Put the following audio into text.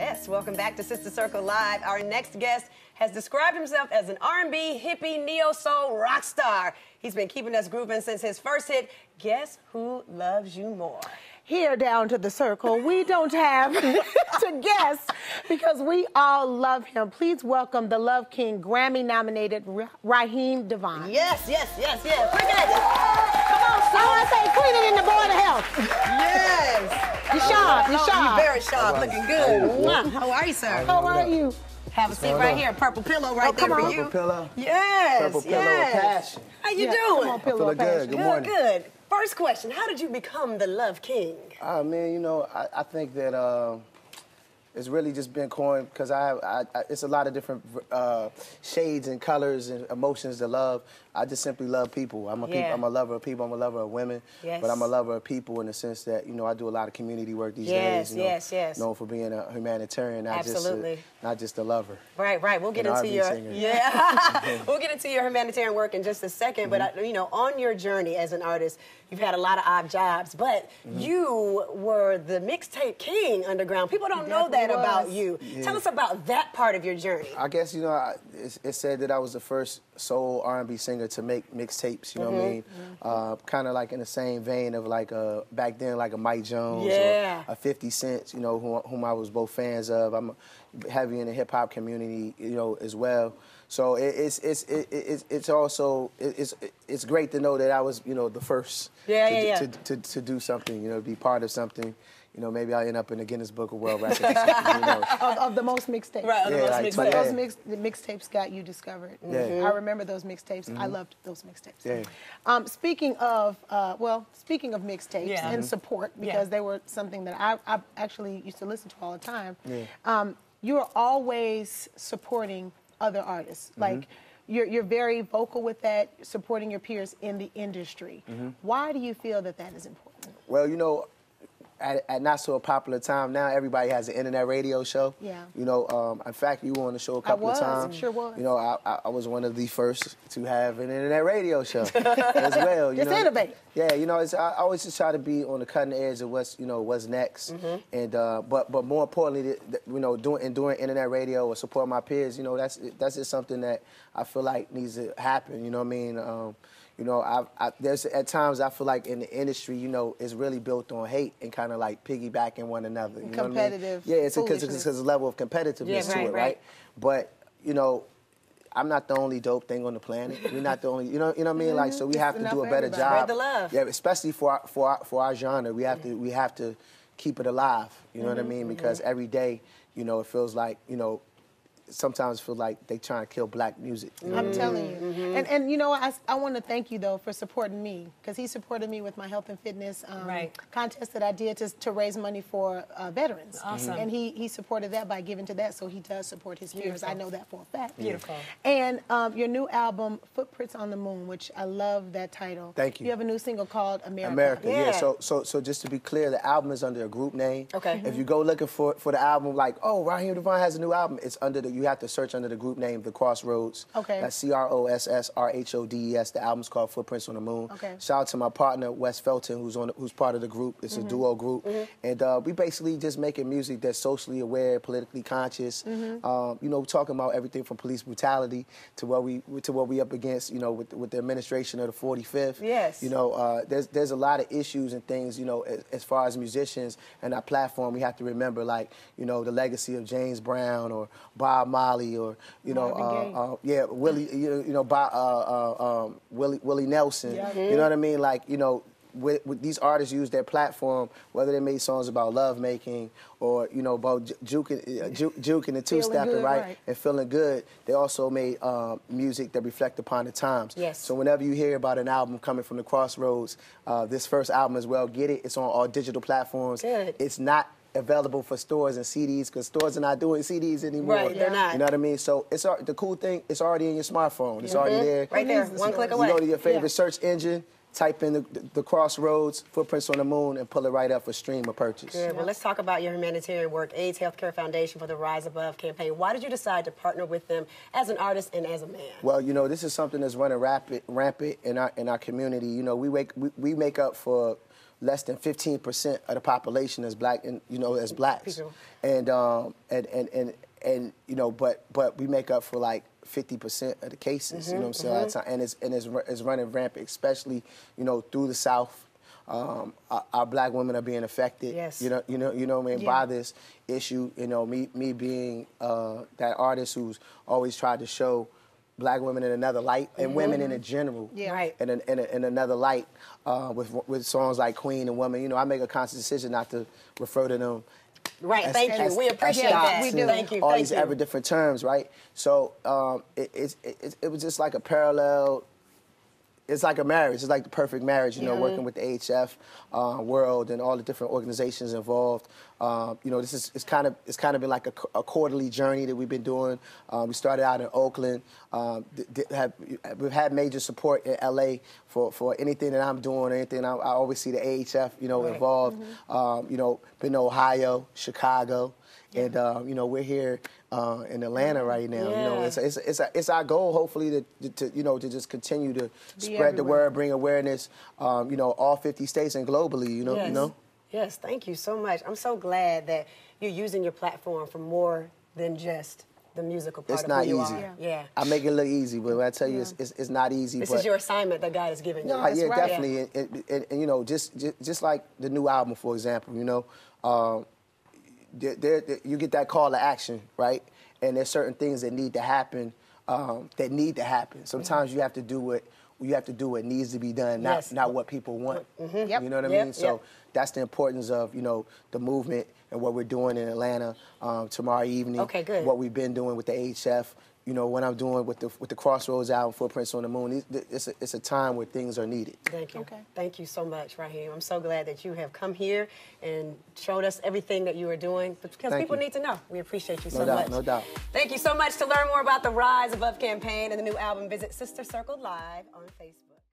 Yes, welcome back to Sister Circle Live. Our next guest has described himself as an R&B, hippie, neo-soul rock star. He's been keeping us grooving since his first hit, Guess Who Loves You More? Here down to the circle, we don't have to guess because we all love him. Please welcome the Love King, Grammy-nominated Raheem DeVaughn. Yes, yes, yes, yes. Look at it. Come on, son. I say clean it in the Board of Health. Yes. You're sharp, you're sharp. You're very sharp, looking good. How are you, sir? How are you? Have a seat right here. Purple pillow right there for you. Purple pillow? Yes, purple pillow of passion. How you doing? Come on, pillow of passion. Good, good morning. Good, good. First question, how did you become the Love King? I mean, you know, I think that it's really just been coined because it's a lot of different shades and colors and emotions to love. I just simply love people. I'm a lover of people. I'm a lover of women. Yes. But I'm a lover of people in the sense that, you know, I do a lot of community work these days. Yes. Known for being a humanitarian, not just a lover. Right, right. We'll get into your singer. Yeah. We'll get into your humanitarian work in just a second. Mm-hmm. But you know, on your journey as an artist, you've had a lot of odd jobs. But mm-hmm. you were the mixtape king underground. People don't know that about you. Yeah. Tell us about that part of your journey. I guess, you know, it said that I was the first soul R&B singer to make mixtapes, you know what I mean? Mm-hmm. Kind of like in the same vein of like back then, like a Mike Jones or a 50 Cent, you know, whom I was both fans of. I'm heavy in the hip hop community, you know, as well. So it's great to know that I was, you know, the first to do something, you know, be part of something. You know, maybe I'll end up in the Guinness Book of World Records. You know. Of the most mixtapes. Right, of the most mixtapes. But those mixtapes got you discovered. Yeah. Mm-hmm. I remember those mixtapes. Mm-hmm. I loved those mixtapes. Yeah. Speaking of mixtapes and support, because they were something that I actually used to listen to all the time, you are always supporting other artists. Mm-hmm. Like, you're very vocal with that, supporting your peers in the industry. Mm-hmm. Why do you feel that that is important? Well, you know, at not so a popular time now, everybody has an internet radio show. Yeah. You know, in fact, you were on the show a couple of times. I sure was. You know, I was one of the first to have an internet radio show as well. Just innovative. Yeah, you know, I always just try to be on the cutting edge of what's next. Mm-hmm. And but more importantly, you know, doing internet radio or supporting my peers, you know, that's just something that I feel like needs to happen. You know what I mean? You know, there's at times I feel like in the industry, you know, it's really built on hate and kind of like piggybacking one another. You know what I mean? Yeah, it's because there's a level of competitiveness to it, right? But, you know, I'm not the only dope thing on the planet. We're not the only, you know what I mean? Like, so we have to do a better job. Spread the love. Yeah, especially for our genre. We have to keep it alive, you know what I mean? Because every day, you know, it feels like, you know, sometimes feel like they trying to kill black music. You know I'm telling you. Mm-hmm. And you know, I want to thank you, though, for supporting me, because he supported me with my health and fitness contest that I did to raise money for veterans. Awesome. And he supported that by giving to that, so he does support his peers. I know that for a fact. Beautiful. And your new album, Footprints on the Moon, which I love that title. Thank you. You have a new single called America. America, yeah. So just to be clear, the album is under a group name. Okay. Mm-hmm. If you go looking for the album, like, oh, Raheem DeVaughn has a new album, it's under the... You have to search under the group name, The Crossroads. Okay. That's C-R-O-S-S-R-H-O-D-E-S. The album's called Footprints on the Moon. Okay. Shout out to my partner, Wes Felton, who's part of the group. It's a duo group. Mm-hmm. And we basically just making music that's socially aware, politically conscious. Mm-hmm. You know, talking about everything from police brutality to what we up against, you know, with the administration of the 45th. Yes. You know, there's a lot of issues and things, you know, as far as musicians and our platform, we have to remember, like, you know, the legacy of James Brown or Bob Molly, or you know, Willie, Willie Nelson. Yeah. You know what I mean? Like, you know, with these artists use their platform, whether they made songs about love making or, you know, about juking and two-stepping, right, and feeling good. They also made music that reflect upon the times. Yes. So whenever you hear about an album coming from The Crossroads, this first album as well, get it. It's on all digital platforms. Good. It's not available for stores and CDs, because stores are not doing CDs anymore. Right, they're not. You know what I mean? So it's the cool thing, it's already in your smartphone. It's already there. Right there, one click away. You go to your favorite search engine, type in the Crossroads, Footprints on the Moon, and pull it right up for stream or purchase. Good. Well, let's talk about your humanitarian work, AIDS Healthcare Foundation for the Rise Above campaign. Why did you decide to partner with them as an artist and as a man? Well, you know, this is something that's running rampant in our community. You know, we make up for less than 15% of the population is black, and as blacks. People. And you know, but we make up for like 50% of the cases. Mm-hmm, you know what I'm saying? Mm-hmm. And it's running rampant, especially through the South. Our black women are being affected. Yes. You know what I mean, by this issue. You know, me being that artist who's always tried to show black women in another light, and women in a general, in another light, with songs like Queen and Woman. You know, I make a conscious decision not to refer to them. Right, thank you. We appreciate that. We do. Thank you. All these ever different terms, right? So it was just like a parallel. It's like a marriage. It's like the perfect marriage, you know, working with the AHF world and all the different organizations involved. This is it's kind of been like a quarterly journey that we've been doing. We started out in Oakland. We've had major support in L.A. for anything that I'm doing or anything. I always see the AHF, involved. Mm-hmm. Been to Ohio, Chicago. And we're here in Atlanta right now. Yeah. It's our goal, hopefully, to just continue to spread the word, bring awareness. All 50 states and globally. Yes. Thank you so much. I'm so glad that you're using your platform for more than just the musical part. It's not easy. Yeah. I make it look easy, but when I tell you, it's not easy. This is your assignment that God has given you. Definitely. Yeah. And just like the new album, for example. You get that call to action, right? And there's certain things that need to happen. Sometimes you have to do what needs to be done, not what people want. Mm-hmm. Yep. You know what I mean? Yep. So that's the importance of the movement and what we're doing in Atlanta tomorrow evening. Okay, good. What we've been doing with the AHF. What I'm doing with the Crossroads album, Footprints on the Moon. It's a time where things are needed. Thank you. Okay. Thank you so much, Raheem. I'm so glad that you have come here and showed us everything that you are doing, because people need to know. We appreciate you so much. No doubt. Thank you so much. To learn more about the Rise Above campaign and the new album, visit Sister Circle Live on Facebook.